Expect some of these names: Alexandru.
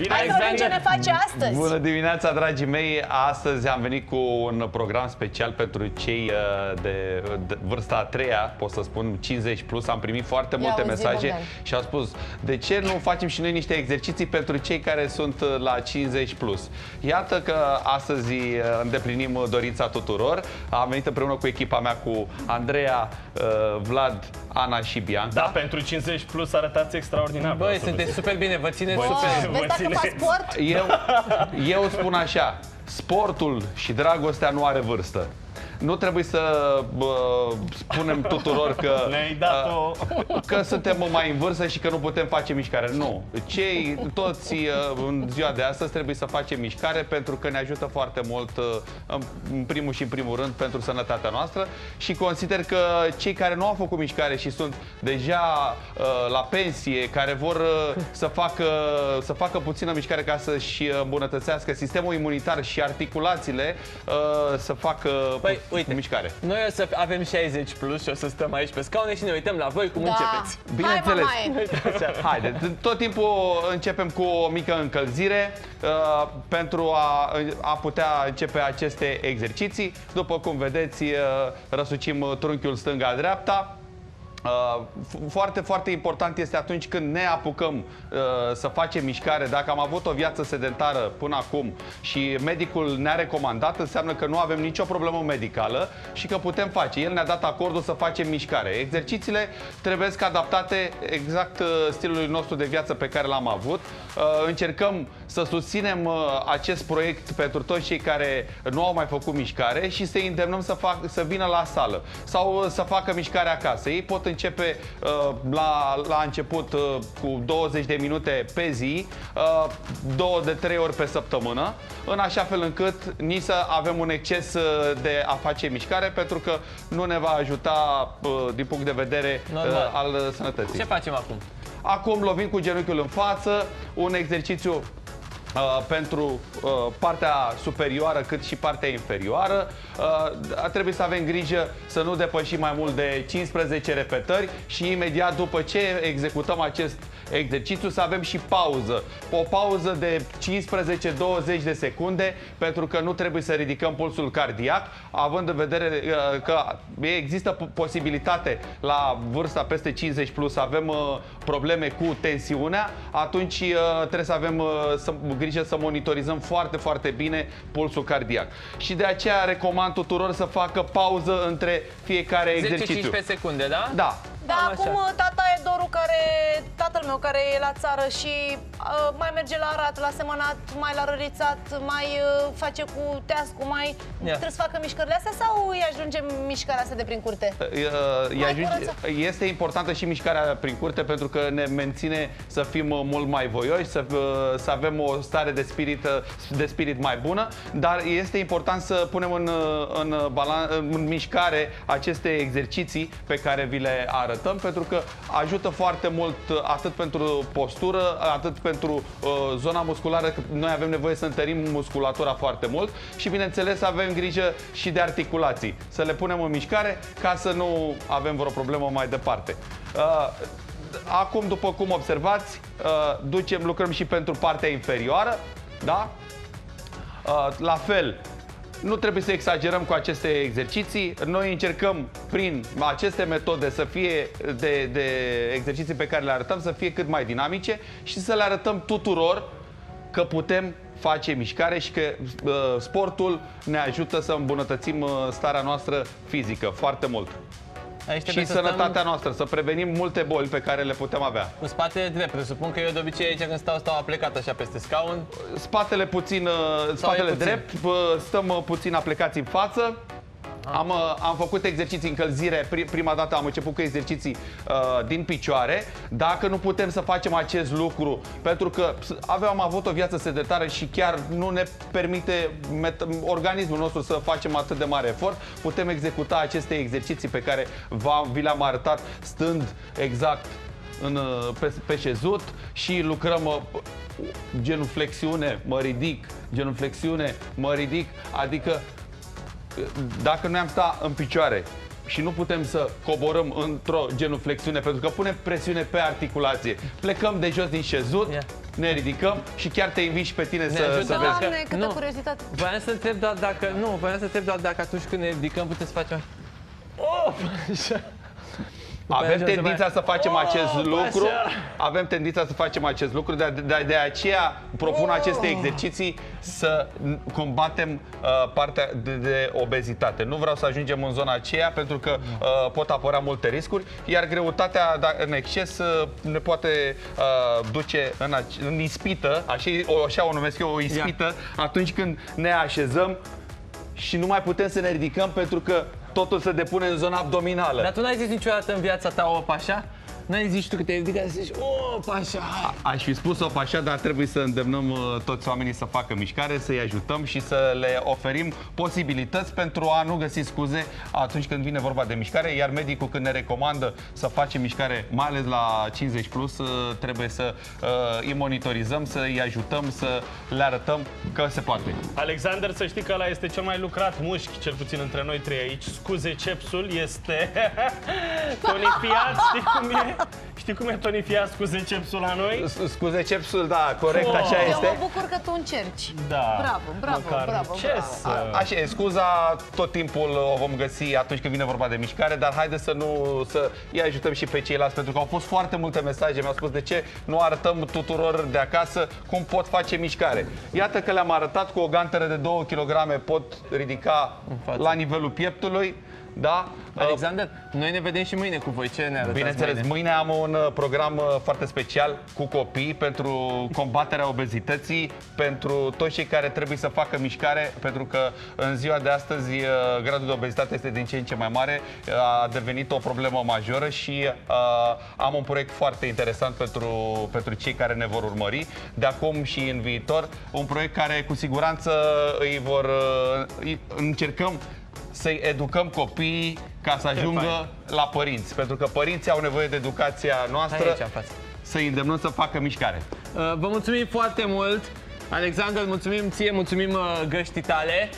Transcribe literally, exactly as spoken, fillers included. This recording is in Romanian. Bine, hai să ce ne face astăzi. Bună dimineața, dragii mei. Astăzi am venit cu un program special pentru cei de vârsta a treia, pot să spun cincizeci plus. Am primit foarte Ia multe mesaje zi, și am spus, de ce nu facem și noi niște exerciții pentru cei care sunt la cincizeci plus? Iată că astăzi îndeplinim dorința tuturor. Am venit împreună cu echipa mea, cu Andreea, Vlad, Ana și Bianca. Da, pentru cincizeci plus arătați extraordinar. Băi, sunteți super bine, vă țineți Bă, super. Vezi dacă fac sport? Eu, eu spun așa, sportul și dragostea nu are vârstă. Nu trebuie să uh, spunem tuturor că, uh, că suntem mai în vârstă și că nu putem face mișcare. Nu. Cei, toți uh, în ziua de astăzi trebuie să facem mișcare pentru că ne ajută foarte mult, uh, în primul și în primul rând, pentru sănătatea noastră. Și consider că cei care nu au făcut mișcare și sunt deja uh, la pensie, care vor uh, să, facă, să facă puțină mișcare ca să-și îmbunătățească sistemul imunitar și articulațiile, uh, să facă... Păi, uite, mișcare. Noi o să avem șaizeci plus și o să stăm aici pe scaune și ne uităm la voi cum da. începeți. Bineînțeles. Haide, tot timpul începem cu o mică încălzire uh, pentru a, a putea începe aceste exerciții. După cum vedeți, uh, răsucim trunchiul stânga-dreapta. Uh, foarte, foarte important este atunci când ne apucăm uh, să facem mișcare. Dacă am avut o viață sedentară până acum și medicul ne-a recomandat, înseamnă că nu avem nicio problemă medicală și că putem face. El ne-a dat acordul să facem mișcare. Exercițiile trebuie adaptate exact stilului nostru de viață pe care l-am avut. Uh, încercăm să susținem uh, acest proiect pentru toți cei care nu au mai făcut mișcare și să-i îndemnăm să, fac, să vină la sală sau să facă mișcare acasă. Ei pot începe uh, la, la început uh, cu douăzeci de minute pe zi, uh, două de trei ori pe săptămână, în așa fel încât nici să avem un exces uh, de a face mișcare, pentru că nu ne va ajuta uh, din punct de vedere uh, al sănătății. Ce facem acum? Acum lovim cu genunchiul în față, un exercițiu Uh, pentru uh, partea superioară cât și partea inferioară. Uh, trebuie să avem grijă să nu depășim mai mult de cincisprezece repetări și imediat după ce executăm acest exercițiu să avem și pauză. O pauză de cincisprezece douăzeci de secunde, pentru că nu trebuie să ridicăm pulsul cardiac, având în vedere uh, că există posibilitate la vârsta peste cincizeci plus să avem uh, probleme cu tensiunea, atunci uh, trebuie să avem uh, să grijă să monitorizăm foarte, foarte bine pulsul cardiac. Și de aceea recomand tuturor să facă pauză între fiecare exercițiu. zece cincisprezece secunde, da? Da. Da, acum tata e Doru, care, tatăl meu care e la țară și uh, mai merge la Arat, la Semănat, mai la Rărițat, mai uh, face cu teascu, mai... Yeah. Trebuie să facă mișcările astea sau îi ajunge mișcarea asta de prin curte? Uh, uh, ajunge, este importantă și mișcarea prin curte pentru că ne menține să fim mult mai voioși, să, uh, să avem o stare de spirit, de spirit mai bună, dar este important să punem în, în, balan, în mișcare aceste exerciții pe care vi le arăt, pentru că ajută foarte mult atât pentru postură, atât pentru uh, zona musculară, că noi avem nevoie să întărim musculatura foarte mult și bineînțeles avem grijă și de articulații, să le punem în mișcare ca să nu avem vreo problemă mai departe. Uh, acum, după cum observați, uh, ducem, lucrăm și pentru partea inferioară, da? Uh, la fel. Nu trebuie să exagerăm cu aceste exerciții. Noi încercăm prin aceste metode să fie de, de exerciții pe care le arătăm să fie cât mai dinamice și să le arătăm tuturor că putem face mișcare și că uh, sportul ne ajută să îmbunătățim uh, starea noastră fizică foarte mult. Aici și sănătatea noastră, să prevenim multe boli pe care le putem avea. Cu spatele drept, presupun că eu de obicei aici când stau, stau aplecat așa peste scaun. Spatele puțin, sau spatele puțin drept, stăm puțin aplecați în față. Am, am făcut exerciții încălzire, prima dată am început cu exerciții uh, din picioare. Dacă nu putem să facem acest lucru, pentru că aveam avut o viață sedentară și chiar nu ne permite organismul nostru să facem atât de mare efort, putem executa aceste exerciții pe care vi le-am arătat stând exact în, pe, pe șezut și lucrăm uh, genuflexiune, mă ridic, genuflexiune, mă ridic, adică dacă noi am stat în picioare și nu putem să coborăm într-o genuflexiune pentru că punem presiune pe articulație, plecăm de jos din șezut, yeah. ne ridicăm și chiar te invit și pe tine ne să, să vezi. Doamne, câtă nu. curiozitate! Voiam să întreb doar dacă, nu, voiam să întreb doar dacă atunci când ne ridicăm putem să facem... Oh! Așa. Avem tendința să facem acest lucru, avem tendința să facem acest lucru, dar de aceea propun aceste exerciții să combatem partea de obezitate. Nu vreau să ajungem în zona aceea pentru că pot apărea multe riscuri, iar greutatea în exces ne poate duce în ispită, așa o numesc eu, o ispită, atunci când ne așezăm și nu mai putem să ne ridicăm pentru că totul se depune în zona abdominală. Dar tu n-ai zis niciodată în viața ta op așa? N-ai zis tu că te ridici, zici op așa. A, aș fi spus op așa, dar trebuie să îndemnăm uh, toți oamenii să facă mișcare, să-i ajutăm și să le oferim posibilități pentru a nu găsi scuze atunci când vine vorba de mișcare. Iar medicul când ne recomandă să facem mișcare, mai ales la cincizeci plus, uh, trebuie să uh, îi monitorizăm, să-i ajutăm, să le arătăm că se poate. Alexandru, să știi că ăla este cel mai lucrat mușchi, cel puțin între noi trei aici. Scuze, cepsul este tonifiat, știi cum e? Știi cum e tonifiat scuze cepsul la noi? Scuze cepsul, da, corect, oh. așa este. Eu mă bucur că tu încerci. Da. Bravo, bravo, Măcar bravo. Ce bravo. Să... A, așa e, scuza tot timpul o vom găsi atunci când vine vorba de mișcare, dar haideți să nu să îi ajutăm și pe ceilalți, pentru că au pus foarte multe mesaje, mi-au spus de ce nu arătăm tuturor de acasă cum pot face mișcare. Iată că le-am arătat cu o ganteră de două kilograme pot ridica la nivelul pieptului. Da? Alexandru, noi ne vedem și mâine cu voi. Ce ne arătați? Bineînțeles, mâine? mâine am un program foarte special cu copii pentru combaterea obezității, pentru toți cei care trebuie să facă mișcare, pentru că în ziua de astăzi gradul de obezitate este din ce în ce mai mare, a devenit o problemă majoră și uh, am un proiect foarte interesant pentru, pentru cei care ne vor urmări de acum și în viitor, un proiect care cu siguranță îi vor îi încercăm să-i educăm copiii ca să ajungă la părinți. Pentru că părinții au nevoie de educația noastră, să-i îndemnăm să facă mișcare. Vă mulțumim foarte mult, Alexandru, mulțumim ție, mulțumim găștii tale.